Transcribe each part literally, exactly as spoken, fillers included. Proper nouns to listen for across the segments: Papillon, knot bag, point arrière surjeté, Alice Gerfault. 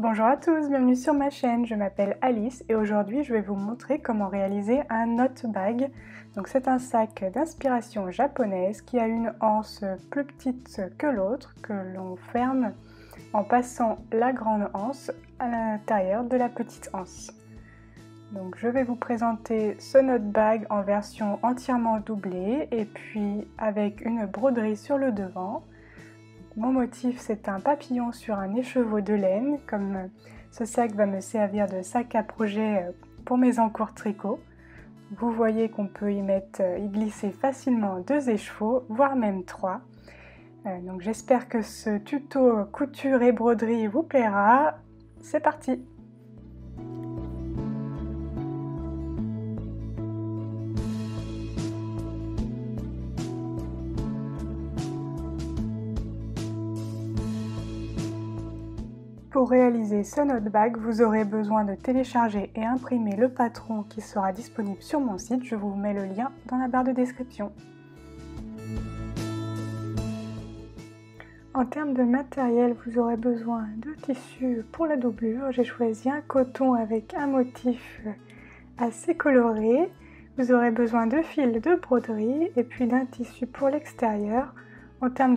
Bonjour à tous, bienvenue sur ma chaîne, je m'appelle Alice et aujourd'hui je vais vous montrer comment réaliser un note bag. Donc c'est un sac d'inspiration japonaise qui a une anse plus petite que l'autre que l'on ferme en passant la grande anse à l'intérieur de la petite anse. Donc je vais vous présenter ce note bag en version entièrement doublée et puis avec une broderie sur le devant. Mon motif, c'est un papillon sur un écheveau de laine, comme ce sac va me servir de sac à projet pour mes encours tricot. Vous voyez qu'on peut y mettre, y glisser facilement deux écheveaux, voire même trois. Donc j'espère que ce tuto couture et broderie vous plaira. C'est parti! Pour réaliser ce note bag, vous aurez besoin de télécharger et imprimer le patron qui sera disponible sur mon site. Je vous mets le lien dans la barre de description. En termes de matériel, vous aurez besoin de tissu pour la doublure. J'ai choisi un coton avec un motif assez coloré. Vous aurez besoin de fils de broderie et puis d'un tissu pour l'extérieur. En termes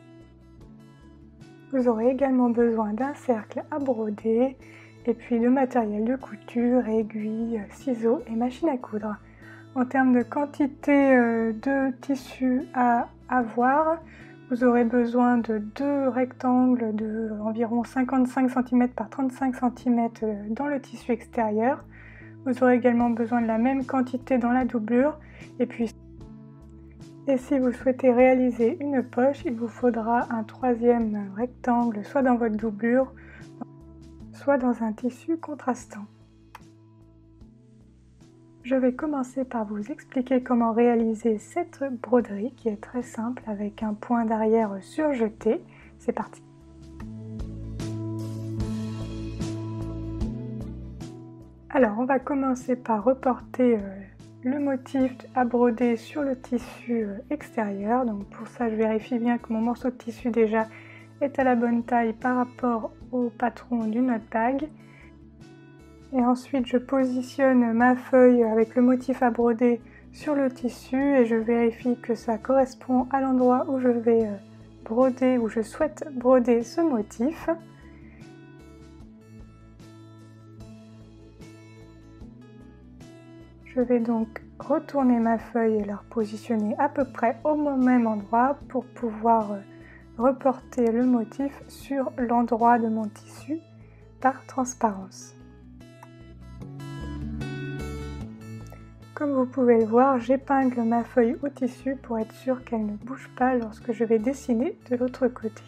Vous aurez également besoin d'un cercle à broder et puis de matériel de couture, aiguilles, ciseaux et machine à coudre. En termes de quantité de tissu à avoir, vous aurez besoin de deux rectangles de environ cinquante-cinq centimètres par trente-cinq centimètres dans le tissu extérieur. Vous aurez également besoin de la même quantité dans la doublure et puis Et si vous souhaitez réaliser une poche, il vous faudra un troisième rectangle, soit dans votre doublure, soit dans un tissu contrastant. Je vais commencer par vous expliquer comment réaliser cette broderie qui est très simple avec un point d'arrière surjeté. C'est parti! Alors on va commencer par reporter euh, le motif à broder sur le tissu extérieur. Donc pour ça, je vérifie bien que mon morceau de tissu déjà est à la bonne taille par rapport au patron du note bag. Et ensuite, je positionne ma feuille avec le motif à broder sur le tissu et je vérifie que ça correspond à l'endroit où je vais broder, où je souhaite broder ce motif. Je vais donc retourner ma feuille et la repositionner à peu près au même endroit pour pouvoir reporter le motif sur l'endroit de mon tissu par transparence. Comme vous pouvez le voir, j'épingle ma feuille au tissu pour être sûre qu'elle ne bouge pas lorsque je vais dessiner de l'autre côté.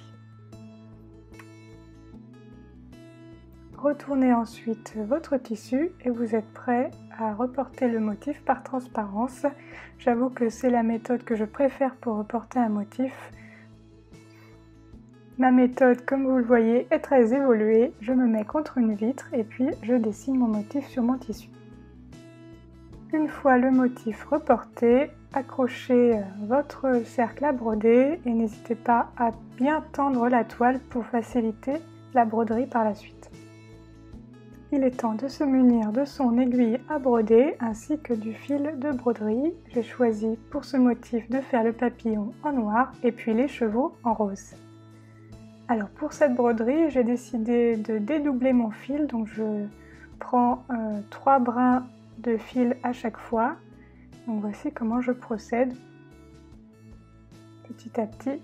Retournez ensuite votre tissu et vous êtes prêt à reporter le motif par transparence. J'avoue que c'est la méthode que je préfère pour reporter un motif. Ma méthode, comme vous le voyez, est très évoluée. Je me mets contre une vitre et puis je dessine mon motif sur mon tissu. Une fois le motif reporté, accrochez votre cercle à broder et n'hésitez pas à bien tendre la toile pour faciliter la broderie par la suite. Il est temps de se munir de son aiguille à broder ainsi que du fil de broderie. J'ai choisi pour ce motif de faire le papillon en noir et puis les chevaux en rose. Alors pour cette broderie, j'ai décidé de dédoubler mon fil. Donc je prends euh, trois brins de fil à chaque fois. Donc voici comment je procède. Petit à petit,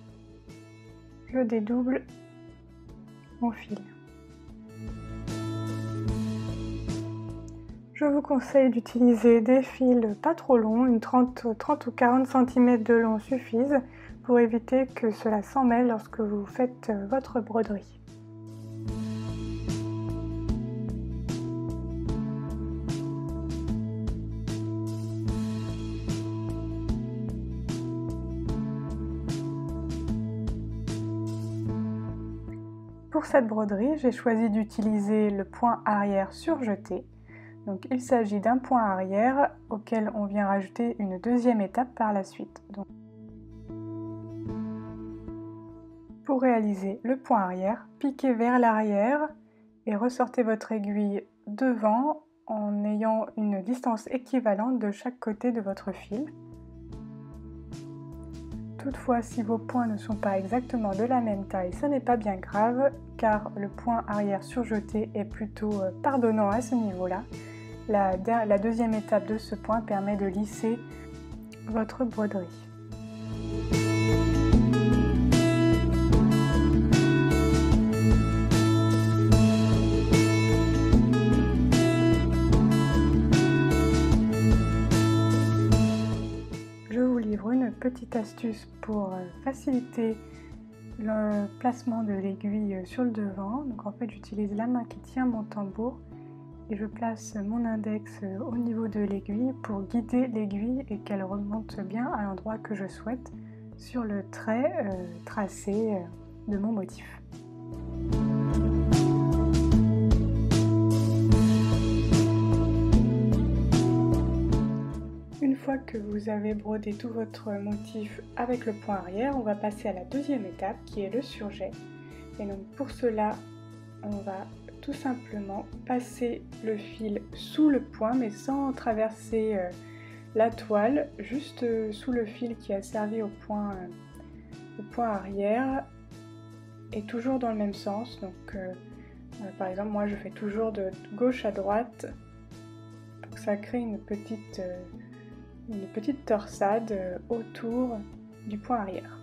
je dédouble mon fil. Je vous conseille d'utiliser des fils pas trop longs, une trente, trente ou quarante centimètres de long suffisent pour éviter que cela s'en mêle lorsque vous faites votre broderie. Pour cette broderie, j'ai choisi d'utiliser le point arrière surjeté. Donc il s'agit d'un point arrière auquel on vient rajouter une deuxième étape par la suite. Donc, pour réaliser le point arrière, piquez vers l'arrière et ressortez votre aiguille devant en ayant une distance équivalente de chaque côté de votre fil. Toutefois, si vos points ne sont pas exactement de la même taille, ça n'est pas bien grave car le point arrière surjeté est plutôt pardonnant à ce niveau-là. La, la deuxième étape de ce point permet de lisser votre broderie. Petite astuce pour faciliter le placement de l'aiguille sur le devant. Donc en fait j'utilise la main qui tient mon tambour et je place mon index au niveau de l'aiguille pour guider l'aiguille et qu'elle remonte bien à l'endroit que je souhaite sur le trait euh, tracé de mon motif. Que vous avez brodé tout votre motif avec le point arrière, on va passer à la deuxième étape qui est le surjet. Et donc pour cela, on va tout simplement passer le fil sous le point mais sans traverser euh, la toile, juste euh, sous le fil qui a servi au point, euh, au point arrière et toujours dans le même sens. Donc euh, euh, par exemple moi je fais toujours de gauche à droite pour que ça crée une petite... Euh, une petite torsade autour du point arrière.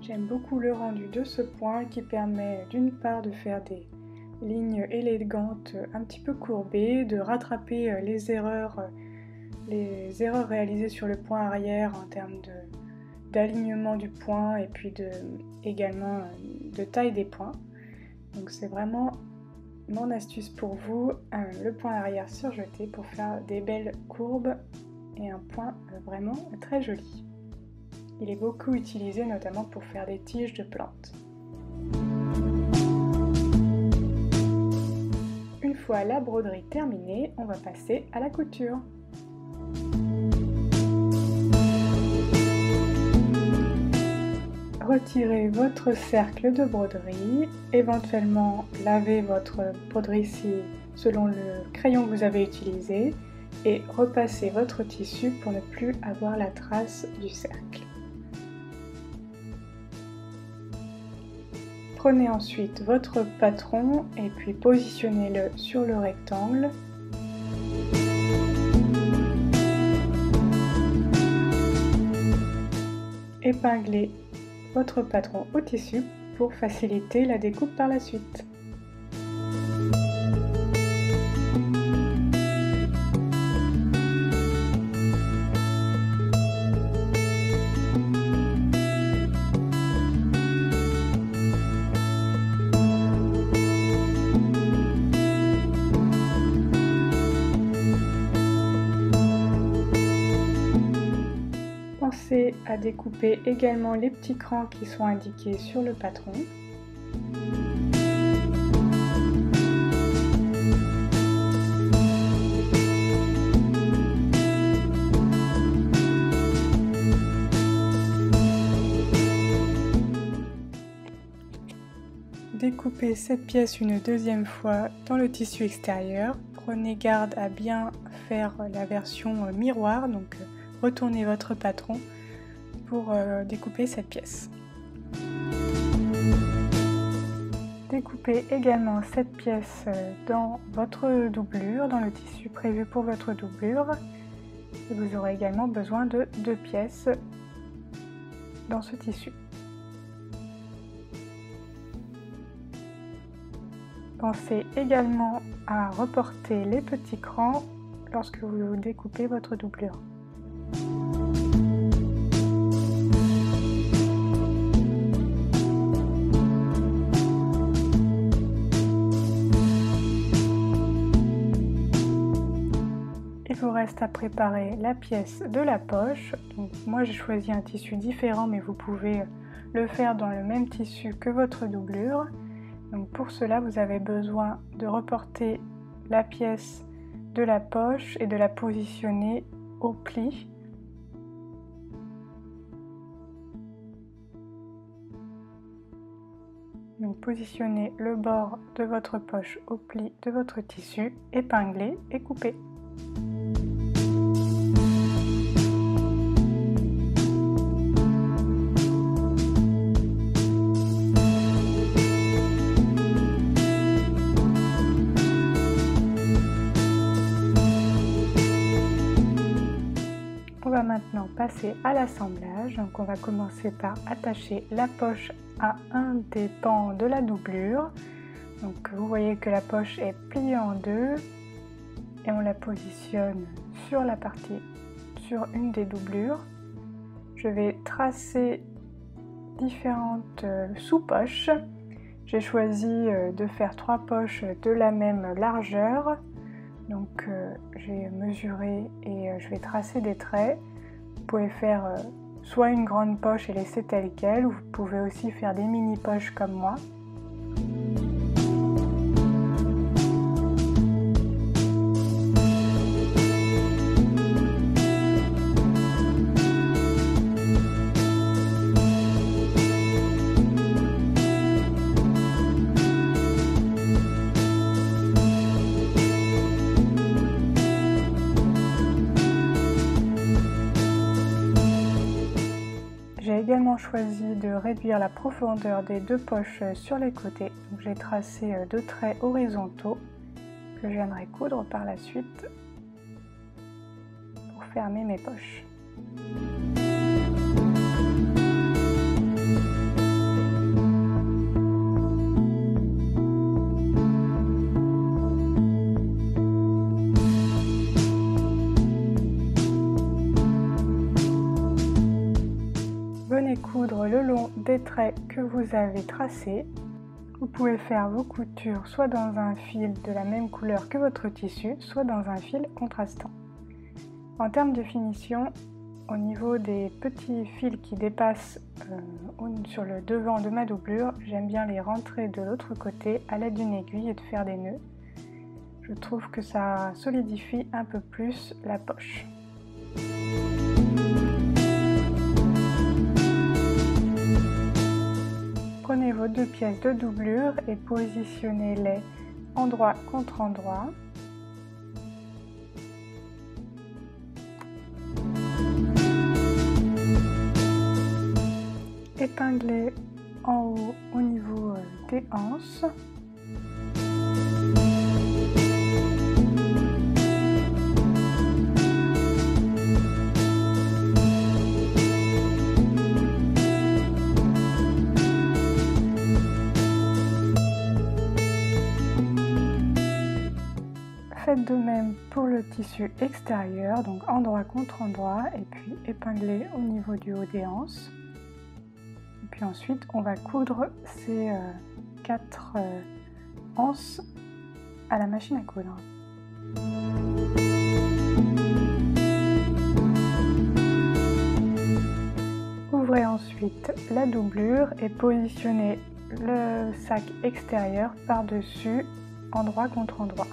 J'aime beaucoup le rendu de ce point qui permet d'une part de faire des lignes élégantes un petit peu courbées, de rattraper les erreurs, les erreurs réalisées sur le point arrière en termes d'alignement du point et puis de, également de taille des points. Donc c'est vraiment mon astuce pour vous, hein, le point arrière surjeté pour faire des belles courbes et un point vraiment très joli. Il est beaucoup utilisé notamment pour faire des tiges de plantes. Une fois la broderie terminée, on va passer à la couture. Retirez votre cercle de broderie, éventuellement lavez votre broderie si, selon le crayon que vous avez utilisé et repassez votre tissu pour ne plus avoir la trace du cercle. Prenez ensuite votre patron et puis positionnez-le sur le rectangle. Épinglez votre patron au tissu pour faciliter la découpe par la suite. Pensez à découper également les petits crans qui sont indiqués sur le patron. Découpez cette pièce une deuxième fois dans le tissu extérieur. Prenez garde à bien faire la version miroir, donc retournez votre patron pour euh, découper cette pièce. Découpez également cette pièce dans votre doublure, dans le tissu prévu pour votre doublure. Et vous aurez également besoin de deux pièces dans ce tissu. Pensez également à reporter les petits crans lorsque vous découpez votre doublure. Vous reste à préparer la pièce de la poche. Donc moi j'ai choisi un tissu différent mais vous pouvez le faire dans le même tissu que votre doublure. Donc pour cela vous avez besoin de reporter la pièce de la poche et de la positionner au pli. Donc positionnez le bord de votre poche au pli de votre tissu, épinglez et coupez. On va maintenant passer à l'assemblage. Donc on va commencer par attacher la poche à un des pans de la doublure. Donc vous voyez que la poche est pliée en deux et on la positionne sur la partie, sur une des doublures. Je vais tracer différentes sous-poches. J'ai choisi de faire trois poches de la même largeur. Donc euh, j'ai mesuré et euh, je vais tracer des traits. Vous pouvez faire euh, soit une grande poche et laisser telle quelle, ou vous pouvez aussi faire des mini poches comme moi. J'ai également choisi de réduire la profondeur des deux poches sur les côtés. J'ai tracé deux traits horizontaux que je viendrai coudre par la suite pour fermer mes poches. Coudre le long des traits que vous avez tracés. Vous pouvez faire vos coutures soit dans un fil de la même couleur que votre tissu, soit dans un fil contrastant. En termes de finition, au niveau des petits fils qui dépassent euh, sur le devant de ma doublure, j'aime bien les rentrer de l'autre côté à l'aide d'une aiguille et de faire des nœuds. Je trouve que ça solidifie un peu plus la poche. Prenez vos deux pièces de doublure et positionnez-les endroit contre endroit. Épinglez en haut au niveau des anses. Faites de même pour le tissu extérieur, donc endroit contre endroit, et puis épingler au niveau du haut des anses. Et puis ensuite, on va coudre ces euh, quatre euh, anses à la machine à coudre. Ouvrez ensuite la doublure et positionnez le sac extérieur par-dessus, endroit contre endroit.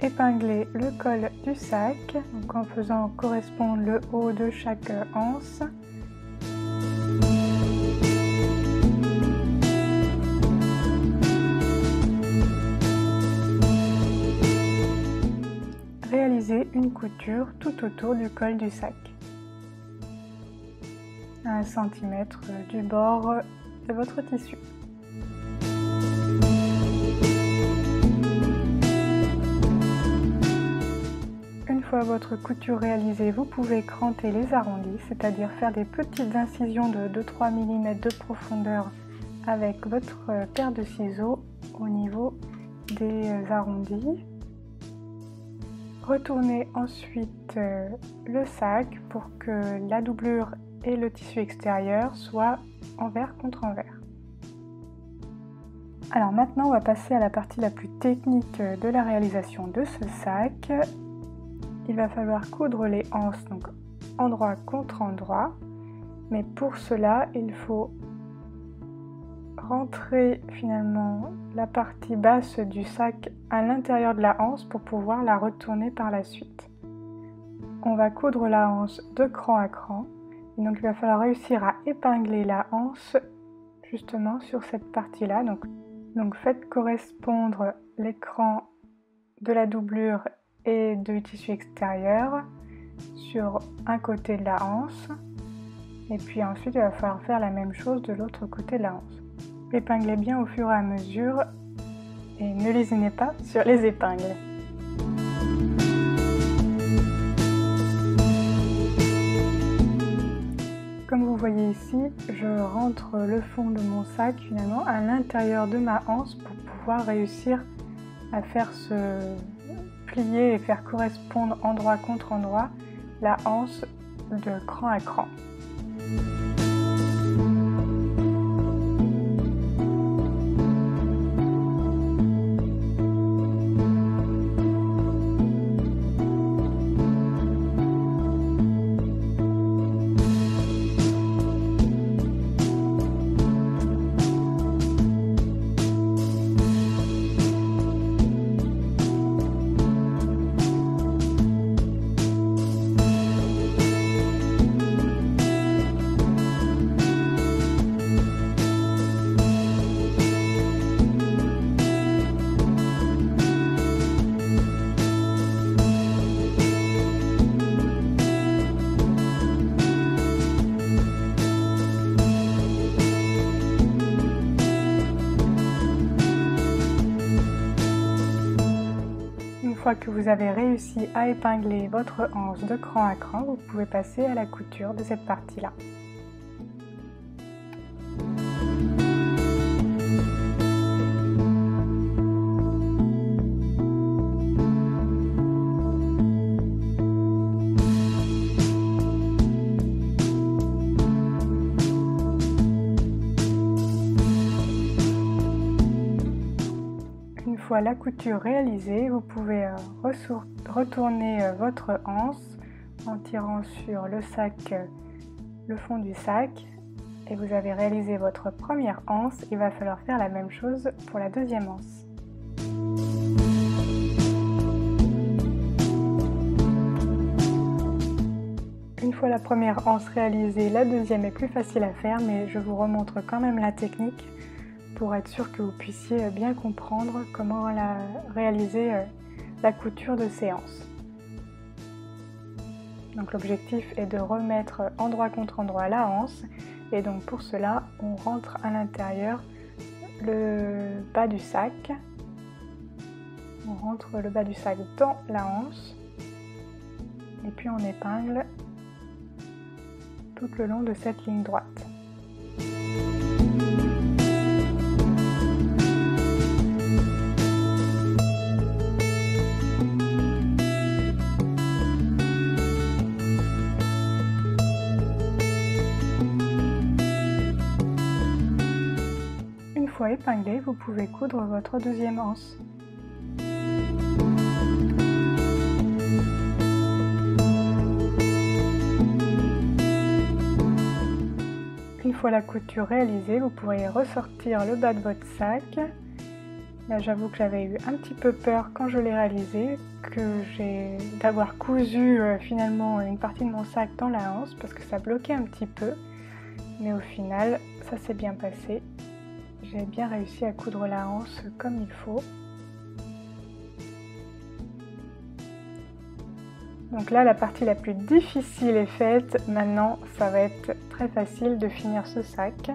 Épinglez le col du sac, donc en faisant correspondre le haut de chaque anse. Réalisez une couture tout autour du col du sac, à un centimètre du bord de votre tissu. Une fois votre couture réalisée, vous pouvez cranter les arrondis, c'est-à-dire faire des petites incisions de deux à trois millimètres de profondeur avec votre paire de ciseaux au niveau des arrondis. Retournez ensuite le sac pour que la doublure et le tissu extérieur soient envers contre envers. Alors maintenant, on va passer à la partie la plus technique de la réalisation de ce sac. Il va falloir coudre les anses, donc endroit contre endroit, mais pour cela, il faut rentrer finalement la partie basse du sac à l'intérieur de la anse pour pouvoir la retourner par la suite. On va coudre la anse de cran à cran Et donc il va falloir réussir à épingler la anse justement sur cette partie-là. Donc, donc faites correspondre l'écran de la doublure et du tissu extérieur sur un côté de la anse. Et puis ensuite il va falloir faire la même chose de l'autre côté de la anse. Épinglez bien au fur et à mesure et ne lésinez pas sur les épingles. Comme vous voyez ici, je rentre le fond de mon sac finalement à l'intérieur de ma anse pour pouvoir réussir à faire se plier et faire correspondre endroit contre endroit la anse de cran à cran. Que vous avez réussi à épingler votre anse de cran à cran, vous pouvez passer à la couture de cette partie-là. La couture réalisée, vous pouvez retourner votre anse en tirant sur le sac, le fond du sac, et vous avez réalisé votre première anse. Il va falloir faire la même chose pour la deuxième anse. Une fois la première anse réalisée, la deuxième est plus facile à faire, mais je vous remontre quand même la technique pour être sûr que vous puissiez bien comprendre comment la, réaliser la couture de séance. Donc l'objectif est de remettre endroit contre endroit la anse, et donc pour cela on rentre à l'intérieur le bas du sac, on rentre le bas du sac dans la anse et puis on épingle tout le long de cette ligne droite. Épinglé, vous pouvez coudre votre deuxième anse. Une fois la couture réalisée, vous pourrez ressortir le bas de votre sac. Là, j'avoue que j'avais eu un petit peu peur quand je l'ai réalisé, que j'ai d'avoir cousu euh, finalement une partie de mon sac dans la anse parce que ça bloquait un petit peu, mais au final, ça s'est bien passé. J'ai bien réussi à coudre la anse comme il faut. Donc là, la partie la plus difficile est faite. Maintenant, ça va être très facile de finir ce sac.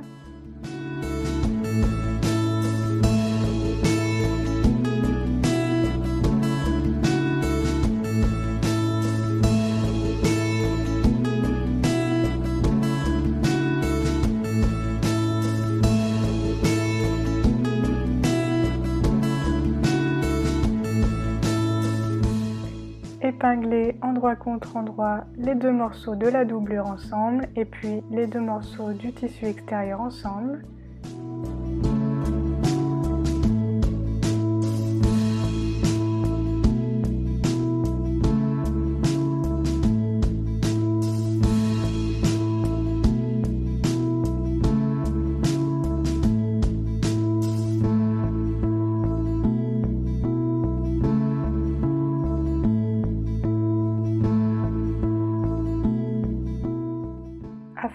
Épingler endroit contre endroit les deux morceaux de la doublure ensemble et puis les deux morceaux du tissu extérieur ensemble.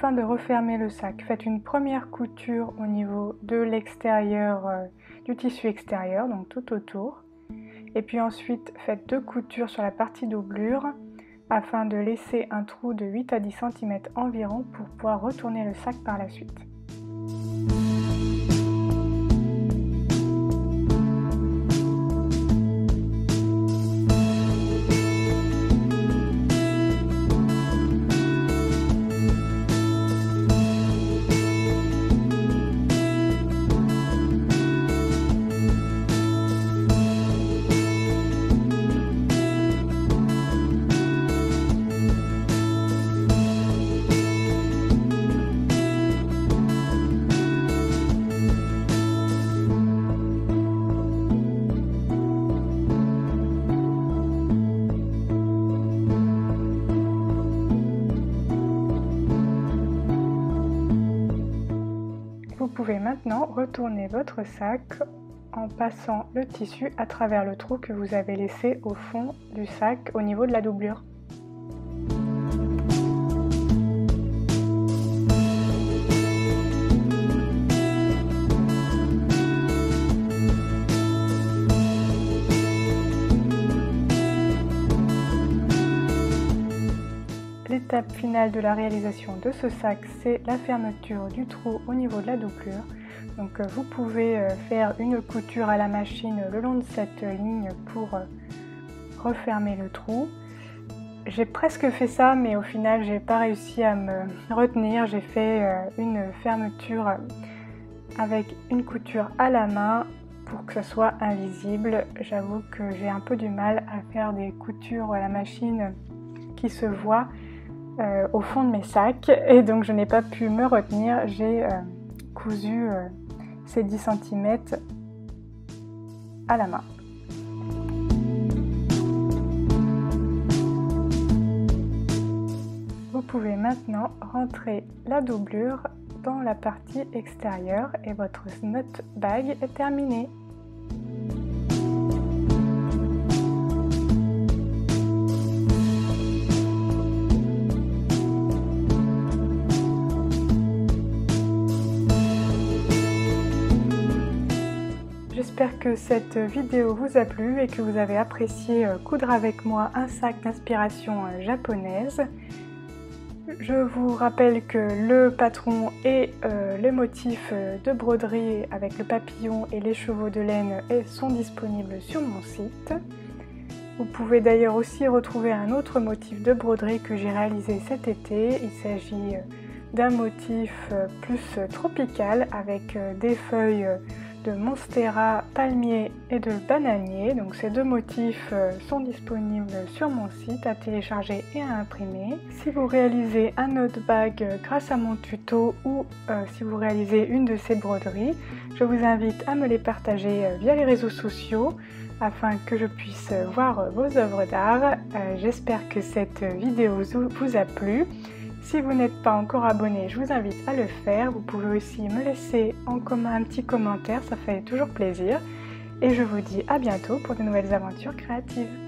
afin de refermer le sac, faites une première couture au niveau de l'extérieur, euh, du tissu extérieur, donc tout autour. Et puis ensuite, faites deux coutures sur la partie doublure afin de laisser un trou de huit à dix centimètres environ pour pouvoir retourner le sac par la suite. Vous pouvez maintenant retourner votre sac en passant le tissu à travers le trou que vous avez laissé au fond du sac au niveau de la doublure. L'étape finale de la réalisation de ce sac, c'est la fermeture du trou au niveau de la doublure. Donc vous pouvez faire une couture à la machine le long de cette ligne pour refermer le trou. J'ai presque fait ça, mais au final j'ai pas réussi à me retenir. J'ai fait une fermeture avec une couture à la main pour que ce soit invisible. J'avoue que j'ai un peu du mal à faire des coutures à la machine qui se voient Euh, au fond de mes sacs, et donc je n'ai pas pu me retenir. J'ai euh, cousu euh, ces dix centimètres à la main. Vous pouvez maintenant rentrer la doublure dans la partie extérieure et votre note bag est terminée. J'espère que cette vidéo vous a plu et que vous avez apprécié coudre avec moi un sac d'inspiration japonaise. Je vous rappelle que le patron et euh, le motif de broderie avec le papillon et les chevaux de laine sont disponibles sur mon site. Vous pouvez d'ailleurs aussi retrouver un autre motif de broderie que j'ai réalisé cet été. Il s'agit d'un motif plus tropical avec des feuilles de monstera, palmier et de bananier. Donc ces deux motifs sont disponibles sur mon site à télécharger et à imprimer. Si vous réalisez un note bag grâce à mon tuto ou euh, si vous réalisez une de ces broderies, je vous invite à me les partager via les réseaux sociaux afin que je puisse voir vos œuvres d'art. Euh, J'espère que cette vidéo vous a plu. Si vous n'êtes pas encore abonné, je vous invite à le faire. Vous pouvez aussi me laisser en commun un petit commentaire, ça fait toujours plaisir. Et je vous dis à bientôt pour de nouvelles aventures créatives.